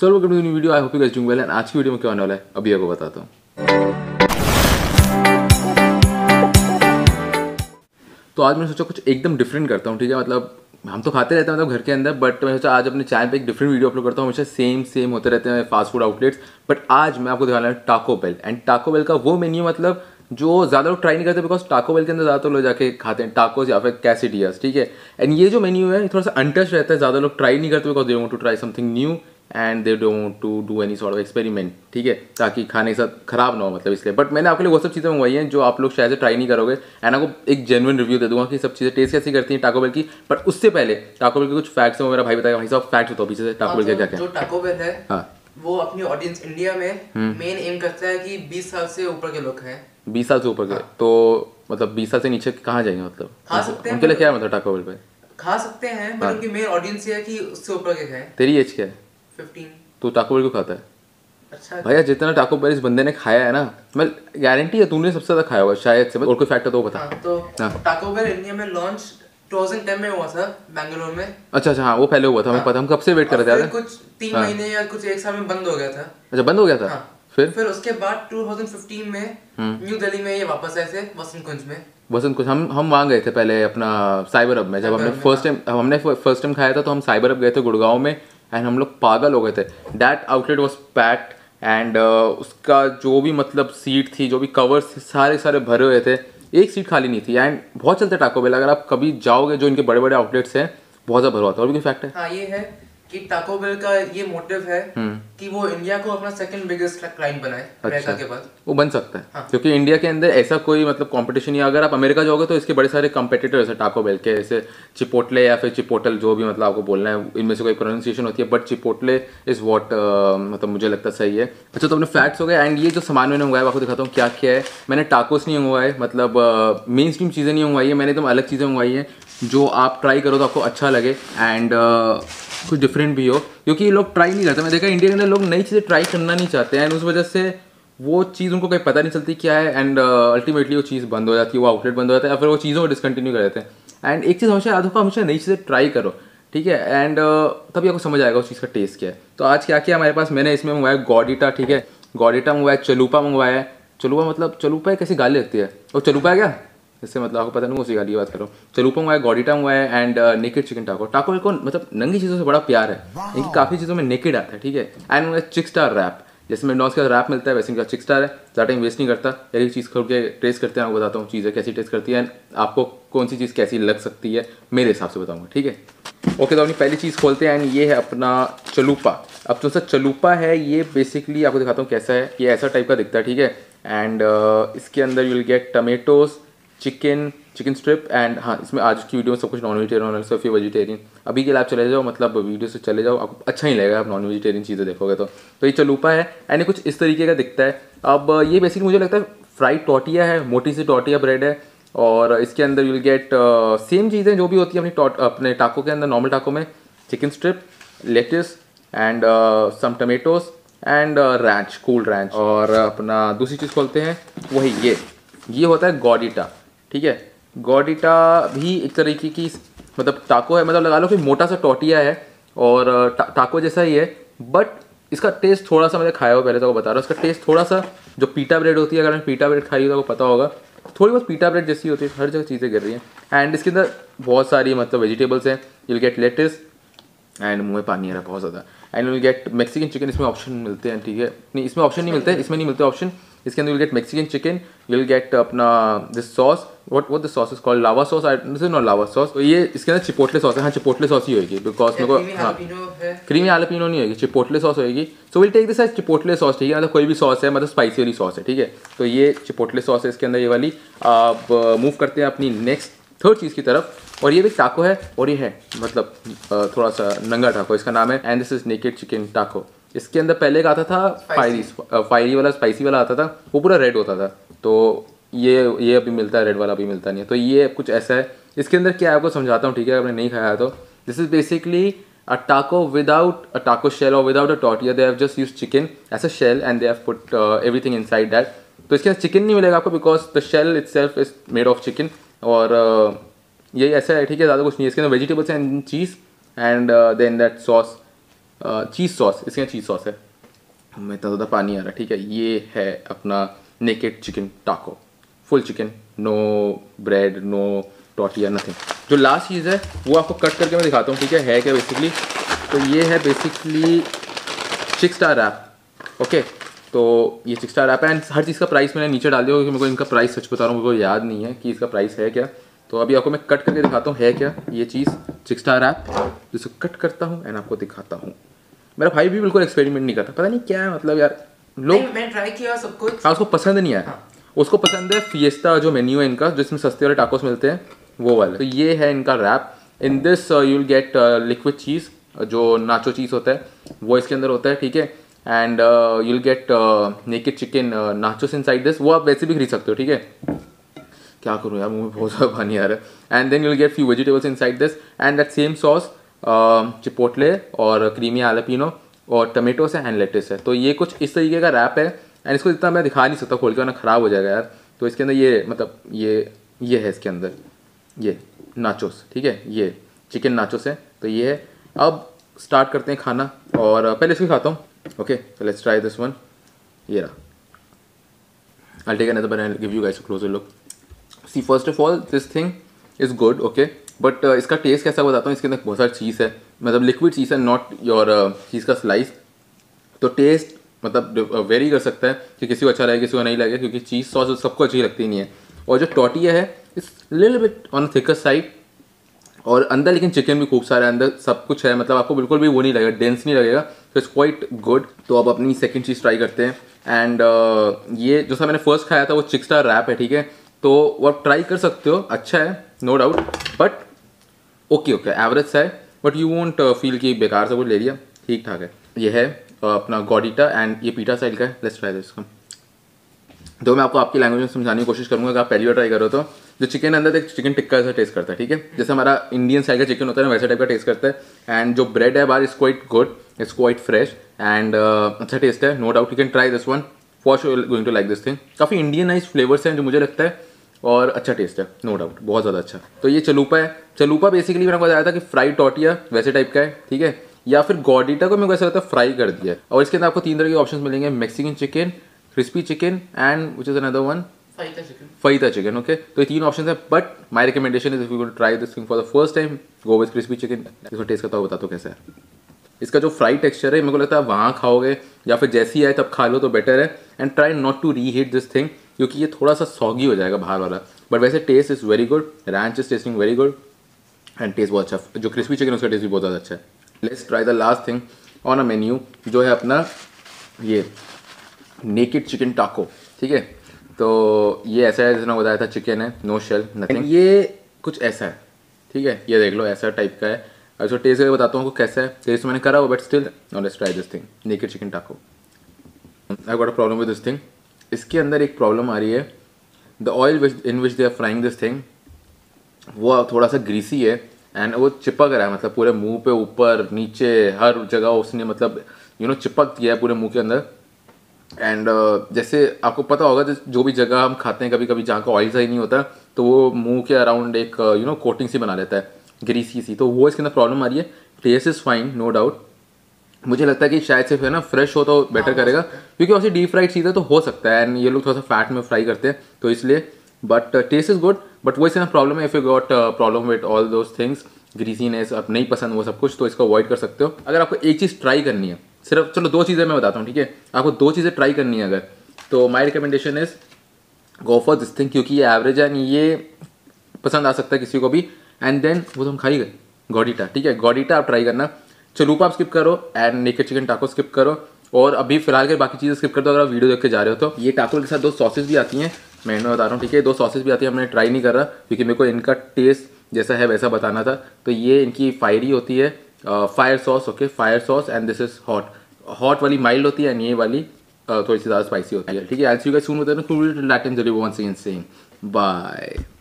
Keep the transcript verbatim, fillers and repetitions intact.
So welcome to new video, I hope you guys doing well. And आज की video में क्या होने वाला है अभी आपको बताता हूँ। तो आज मैंने सोचा कुछ एकदम डिफरेंट करता हूँ, ठीक है। मतलब हम तो खाते रहते हैं मतलब घर के अंदर, बट मैं सोचा आज अपने चैनल पे एक डिफरेंट वीडियो अपलोड करता हूँ। हमेशा सेम सेम होते रहते हैं फास्ट फूड आउटलेट्स, बट आज मैं आपको दिखाना है Taco Bell. And Taco Bell का वो मेन्यू मतलब जो ज़्यादा लोग ट्राई नहीं करते, बिकॉज टाको बेल के अंदर ज़्यादातर लोग जाके खाते हैं टाकोस या फिर कैसिडियास, ठीक है। एंड ये जो मेन्यू है थोड़ा सा अनटच रहता है, ज़्यादा लोग ट्राई नहीं करते because they want to try something new and they don't to do any sort of experiment, ठीक है, ताकि खाने के साथ खराब ना हो, मतलब इसलिए। बट मैंने आपके लिए वो सब चीज़ें मंगवाई हैं जो आप लोग शायद ट्राई नहीं करोगे, एंड आपको एक जेन्युइन रिव्यू दे दूंगा कि सब चीज़ें टेस्ट कैसी करती हैं टाको बेल की। बट उससे पहले टाको बेल के कुछ फैक्ट्स हैं, मेरा भाई बताएगा। भाई साहब फैक्ट्स बताओ पीछे से टाको बेल क्या क्या है। टाको बेल है वो अपनी ऑडियंस इंडिया में मेन एम करता है कि बीस साल से ऊपर के लोग हैं। बीस साल से ऊपर के, तो मतलब बीस साल से नीचे कहाँ जाएंगे, मतलब खा सकते हैं उनके लिए क्या है, मतलब टाको बेल पे खा सकते हैं, बट उनकी मेन ऑडियंस ये है कि उससे ऊपर के खाएं। तेरी एज क्या है? पंद्रह। तो टाको बेल को खाता है? अच्छा भैया, जितना टाको बेल इस बंदे ने खाया है ना, मैं गारंटी है तूने सबसे ज़्यादा खाया होगा शायद से, और कोई फैक्ट है तो बता। हाँ, तो टाको बेल इंडिया में लॉन्च दो हज़ार दस में हुआ था बैंगलोर में। अच्छा अच्छा, हाँ वो पहले हुआ था, हमें पता, हम कब से वेट कर रहे थे, कुछ तीन महीने या कुछ एक साल में बंद हो गया था। अच्छा बंद हो गया था, फिर फिर उसके बाद दो हज़ार पंद्रह में न्यू दिल्ली में ये वापस आए थे वसंत कुंज में। वसंत कुंज हम हम वहाँ गए थे पहले अपना साइबरहब में, जब हमने फर्स्ट टाइम हमने फर्स्ट टाइम खाया था तो हम साइबरहब गए थे गुड़गांव में, एंड हम लोग पागल हो गए थे। That outlet was packed, and उसका जो भी मतलब सीट थी, जो भी कवर्स थे, सारे सारे भरे हुए थे, एक सीट खाली नहीं थी। एंड बहुत चलते टाको बेल, अगर आप कभी जाओगे जो इनके बड़े बड़े आउटलेट्स हैं बहुत ज़्यादा भरा होता है। और भी फैक्ट है हाँ, ये है कि टाको बेल का ये मोटिव है कि वो इंडिया को अपना सेकंड बिगेस्ट क्लाइंट बनाए। अमेरिका के बाद वो बन सकता है हाँ। क्योंकि इंडिया के अंदर ऐसा कोई मतलब कंपटीशन नहीं है। अगर आप अमेरिका जाओगे तो इसके बड़े सारे कंपटीटर्स हैं टाको बेल के, जैसे चिपोटले या फिर चिपोटल, जो भी मतलब आपको बोलना है, इनमें से कोई प्रोनाउंसिएशन होती है, बट चिपोटले इज वॉट मतलब मुझे लगता सही है। अच्छा तो अपने फैक्ट्स हो गए, एंड ये जो सामान मैंने मंगवाया आपको दिखाता हूँ क्या क्या है। मैंने टाकोस नहीं मंगवाए, मतलब मेन स्ट्रीम चीज़ें नहीं मंगवाई है, मैंने एकदम अलग चीज़ें मंगवाई हैं जो आप ट्राई करो तो आपको अच्छा लगे एंड uh, कुछ डिफरेंट भी हो, क्योंकि ये लोग ट्राई नहीं करते। मैं देखा इंडिया के अंदर लोग नई चीज़ें ट्राई करना नहीं चाहते हैं, एंड उस वजह से वो चीज़ उनको कहीं पता नहीं चलती क्या है, एंड अल्टीमेटली uh, वो चीज़ बंद हो जाती है, वो आउटलेट बंद हो जाता है, या फिर वो चीज़ों को डिसकंटिन्यू कर देते हैं। एंड एक चीज़ हमेशा याद रखो, हमेशा नई चीज़ें ट्राई करो, ठीक है, एंड uh, तभी आपको समझ आएगा उस चीज़ का टेस्ट क्या है। तो आज क्या क्या हमारे पास, मैंने इसमें मंगवाया गॉर्डिटा, ठीक है, गॉर्डिटा मंगवाया, चलूपा मंगवाया। चलूपा मतलब चलूपा कैसी गाली लगती है, और चलूपा क्या इससे मतलब आपको पता नहीं, उसी गाली की बात करो। चलूपा हुआ है, गॉर्डिटा हुआ है, एंड नेकेड चिकन टाको। टाको बेल को मतलब नंगी चीज़ों से बड़ा प्यार है, इनकी काफ़ी चीज़ों में नेकेड आता है, ठीक है। एंड उनका चिकस्टार रैप, जैसे मैंडोस का रैप मिलता है वैसे इनका चिकस्टार है, ज़्यादा टाइम वेस्ट नहीं करता, एक चीज़ खोल के टेस्ट करते हैं। आपको बताता हूँ चीज़ें कैसी टेस्ट करती है, एंड आपको कौन सी चीज़ कैसी लग सकती है मेरे हिसाब से बताऊँगा, ठीक है। ओके तो अपनी पहली चीज़ खोलते हैं, एंड ये है अपना चलूपा। अब तो सर चलूपा है ये बेसिकली आपको दिखाता हूँ कैसा है, ये ऐसा टाइप का दिखता है, ठीक है। एंड इसके अंदर you will get tomatoes, chicken chicken strip, and हाँ इसमें आज की वीडियो में सब कुछ नॉन वेजिटेरियन, सब फिर वेजिटेरियन। अभी के लिए आप चले जाओ, मतलब वीडियो से चले जाओ, आपको अच्छा ही लगेगा आप नॉन वेजिटेरियन चीज़ें देखोगे तो। तो ये चलूपा है, एंड कुछ इस तरीके का दिखता है। अब ये बेसिकली मुझे लगता है फ्राइड टॉर्टिया है, मोटी सी टॉर्टिया ब्रेड है, और इसके अंदर यू विल गेट सेम चीज़ें जो भी होती है अपनी अपने टाको के अंदर, नॉर्मल टाको में, chicken strip, lettuce and some tomatoes and ranch, cool ranch. और अपना दूसरी चीज़ खोलते हैं, वही ये ये होता है गॉर्डिटा, ठीक है। गॉर्डिटा भी एक तरीके की मतलब टाको है, मतलब लगा लो कि मोटा सा टॉर्टिया है और टा, टाको जैसा ही है, बट इसका टेस्ट थोड़ा सा, मैंने खाया हुआ पहले तो आपको बता रहा हूँ, इसका टेस्ट थोड़ा सा जो पीटा ब्रेड होती है, अगर मैंने पीटा ब्रेड खाई हो तो आपको पता होगा, थोड़ी बहुत पीटा ब्रेड जैसी होती है, हर जगह चीज़ें गिर रही हैं। एंड इसके अंदर बहुत सारी मतलब वेजिटेबल्स हैं, यूल गेट लेटस, एंड मुँह में पानी आ रहा है बहुत ज़्यादा, and you'll get Mexican chicken, इसमें ऑप्शन मिलते हैं, ठीक है, नहीं इसमें ऑप्शन नहीं मिलते, इसमें नहीं मिलते ऑप्शन। इसके अंदर you'll get Mexican chicken, you'll get अपना this sauce, what what the sauce is called, lava sauce, I this is not lava sauce. तो ये इसके अंदर चिपोटले सॉस है, हाँ चिपोटले सॉस ही होगी, बिकॉज मेरे को हाँ क्रीमी आलपिनो नहीं होगी, चिपोटले सॉस होगी। So will take this as chipotle sauce, ठीक है, मतलब कोई भी सॉस है, मतलब स्पाइसी वाली सॉस है, ठीक है। तो ये चिपोटले सॉस है इसके अंदर ये वाली। आप मूव करते हैं अपनी नेक्स्ट थर्ड चीज़ की तरफ, और ये भी टाको है, और ये है मतलब थोड़ा सा नंगा टाको, इसका नाम है, and this is naked chicken taco. इसके अंदर पहले का आता था फायरी फायरी वाला, स्पाइसी वाला आता था, वो पूरा रेड होता था, तो ये ये अभी मिलता है, रेड वाला अभी मिलता नहीं है। तो ये कुछ ऐसा है, इसके अंदर क्या है आपको समझाता हूँ, ठीक है, आपने नहीं खाया तो। दिस इज़ बेसिकली अ टाको विदाउट अ टाको शेल और without a tortilla, they have just use chicken as a shell and they have put everything inside that. तो इसके अंदर चिकन नहीं मिलेगा आपको, because the shell itself is made of chicken, और uh, ये ऐसा है, ठीक है, ज़्यादा कुछ नहीं है। इसके अंदर vegetables and cheese and then that sauce cheese sauce, इसके यहाँ चीज़ सॉस है। हमें इतना ज़्यादा पानी आ रहा है, ठीक है। ये है अपना naked chicken taco, full chicken, no bread, no tortilla, nothing. जो लास्ट चीज़ है वो आपको कट करके मैं दिखाता हूँ, ठीक है, है क्या बेसिकली। तो ये है बेसिकली चिकस्टार ऐप, ओके। तो ये चिकस्टार ऐप है एंड हर चीज़ का प्राइस मैंने नीचे डाल दिया क्योंकि मेरे को इनका प्राइस सच बता रहा हूँ, मेरे को याद नहीं है कि इसका प्राइस है क्या। तो अभी आपको मैं कट करके दिखाता हूँ है क्या ये चीज़ चिकस्टार ऐप। जिसको कट करता हूँ एंड आपको दिखाता हूँ। मेरा भाई भी बिल्कुल एक्सपेरिमेंट नहीं करता, पता नहीं क्या है, मतलब यार लोग मैंने ट्राई किया सब कुछ, हाँ उसको पसंद नहीं आया। उसको पसंद है फिएस्टा जो मेन्यू है इनका, जिसमें सस्ते वाले टाकोस मिलते हैं वो वाले। तो ये है इनका wrap. In this you will get liquid cheese, जो नाचो चीज़ होता है वो इसके अंदर होता है, ठीक है। And you will get naked chicken nachos inside this. वो आप वैसे भी खरीद सकते हो, ठीक है। क्या करूँ यार, मुँह में बहुत ज़्यादा पानी आ रहा है। And then you will get few vegetables inside this and that same sauce chipotle और क्रीमी आलापिनो और टमेटोस है एंड लेटस है। तो ये कुछ इस तरीके का रैप है एंड इसको इतना मैं दिखा नहीं सकता खोल के, वरना ख़राब हो जाएगा यार। तो इसके अंदर ये मतलब ये ये है इसके अंदर ये नाचोस, ठीक है, ये चिकन नाचोस है। तो ये है, अब स्टार्ट करते हैं खाना। और पहले इसको खाता हूँ, ओके। तो लेट्स ट्राई दिस वन। ये रहा। I take another but I will give you guys a closer look. See first of all this thing is good, okay. But इसका टेस्ट कैसा बताता हूँ। इसके अंदर बहुत सारी चीज़ है, मतलब लिक्विड चीज़ है, नॉट योर चीज़ का स्लाइस। तो टेस्ट मतलब वेरी कर सकता है कि किसी को अच्छा लगे किसी को नहीं लगे, क्योंकि चीज़ सॉस सबको अच्छी लगती नहीं है। और जो टॉर्टिया है it's little bit on thicker side, और अंदर लेकिन चिकन भी खूब सारा है, अंदर सब कुछ है, मतलब आपको बिल्कुल भी वो नहीं लगेगा, डेंस नहीं लगेगा। तो इट्स क्वाइट गुड। तो अब अपनी सेकेंड चीज़ ट्राई करते हैं। एंड uh, ये जो सा मैंने फर्स्ट खाया था वो चिकस्टार रैप है, ठीक है। तो वो आप ट्राई कर सकते हो, अच्छा है no doubt, but okay okay average है, बट यू वोंट फील कि बेकार से कुछ ले लिया, ठीक ठाक है। ये है अपना गोडिटा एंड ये पीटा स्टाइल का है। Let's try this. तो मैं आपको आपकी लैंग्वेज में समझाने की कोशिश करूँगा कि आप पहली बार ट्राई करो। तो जो चिकन अंदर एक चिकन टिक्का जैसा टेस्ट करता है, ठीक है, जैसे हमारा इंडियन स्टाइल का चिकन होता है वैसा टाइप का टेस्ट करता है। एंड जो ब्रेड है बाहर is quite good, it's quite fresh and अच्छा टेस्ट है, no doubt you can try this one for sure, going to like this thing. काफ़ी इंडियनाइज फ्लेवर्स हैं जो मुझे लगता है, और अच्छा टेस्ट है नो डाउट, बहुत ज़्यादा अच्छा। तो ये चलूपा है। चलूपा बेसिकली मैंने बताया था कि फ्राइड टॉर्टिया वैसे टाइप का है, ठीक है, या फिर गॉर्डिटा को मेरे को ऐसा लगता है फ्राई कर दिया है। और इसके अंदर आपको तीन तरह के ऑप्शन मिलेंगे, Mexican chicken, crispy chicken and which is another one fajita chicken, fajita chicken, okay. तो ये तीन ऑप्शन है, but my recommendation is if you will try this thing for the first time, go with crispy chicken. इसको taste करता हूँ, बता दो कैसा है। इसका जो फ्राई टेक्सचर है मेरे को लगता है वहाँ खाओगे या फिर जैसी आए तब खा लो तो बेटर है। And try not to reheat this thing, क्योंकि ये थोड़ा सा सॉगी हो जाएगा बाहर वाला। बट वैसे taste is very good, ranch is tasting very good and taste बहुत अच्छा। जो क्रिस्पी चिकन उसका टेस्ट भी बहुत ज़्यादा अच्छा है। Let's try the last thing on a menu, जो है अपना ये नेकेड चिकन टाको, ठीक है। तो ये ऐसा है जिसने बताया था, चिकन है, नो शेल नथिंग। ये कुछ ऐसा है, ठीक है, ये देख लो ऐसा टाइप का है। अच्छा टेस्ट करके बताता हूँ कैसा है, टेस्ट मैंने करा हो but still. Let's try this thing naked chicken taco. I got a problem with this thing. इसके अंदर एक प्रॉब्लम आ रही है, the oil in which they are frying this thing वो थोड़ा सा ग्रीसी है एंड वो चिपक रहा है, मतलब पूरे मुंह पे, ऊपर नीचे हर जगह उसने मतलब यू नो चिपक दिया है पूरे मुंह के अंदर। एंड uh, जैसे आपको पता होगा जो भी जगह हम खाते हैं कभी कभी जहाँ का ऑयल सही नहीं होता तो वो मुंह के अराउंड एक यू नो कोटिंग सी बना लेता है, ग्रीसी सी। तो वो इसके अंदर प्रॉब्लम आ रही है। Taste is fine no doubt, मुझे लगता है कि शायद सिर्फ है ना फ्रेश हो तो बेटर करेगा, क्योंकि वैसे डीप फ्राइड चीज़ है तो हो सकता है एंड ये लोग थोड़ा सा फैट में फ्राई करते हैं तो इसलिए। But taste is good, but वो इससे ना प्रॉब्लम है। If you got problem with all those things, greasiness, आप नहीं पसंद वो सब कुछ, तो इसको अवॉइड कर सकते हो। अगर आपको एक चीज़ ट्राई करनी है सिर्फ, चलो दो चीज़ें मैं बताता हूँ, ठीक है, आपको दो चीज़ें ट्राई करनी है अगर, तो my recommendation is go for this thing, क्योंकि ये एवरेज है, ये पसंद आ सकता है किसी को भी। एंड देन वो तो हम खाई गए गॉर्डिटा, ठीक है, गॉर्डिटा आप ट्राई करना। चलूपा आप स्किप करो and naked chicken taco skip करो, और अभी फिलहाल के बाकी चीज़ें स्किप कर दो अगर आप वीडियो देख के जा रहे हो तो। ये टाको के साथ दो सॉसेज भी आती हैं, मैं बता रहा हूँ, ठीक है, दो सॉसेज भी आती हैं। मैंने ट्राई नहीं कर रहा क्योंकि मेरे को इनका टेस्ट जैसा है वैसा बताना था। तो ये इनकी फायरी होती है, fire sauce, okay, fire sauce and this is hot. Hot वाली माइल्ड होती है एंड ये वाली uh, थोड़ी सी ज़्यादा स्पाइसी होती है, ठीक है। आज यून होता है ना, लैट एंड जल्दी वन सेकेंड सेम बाय।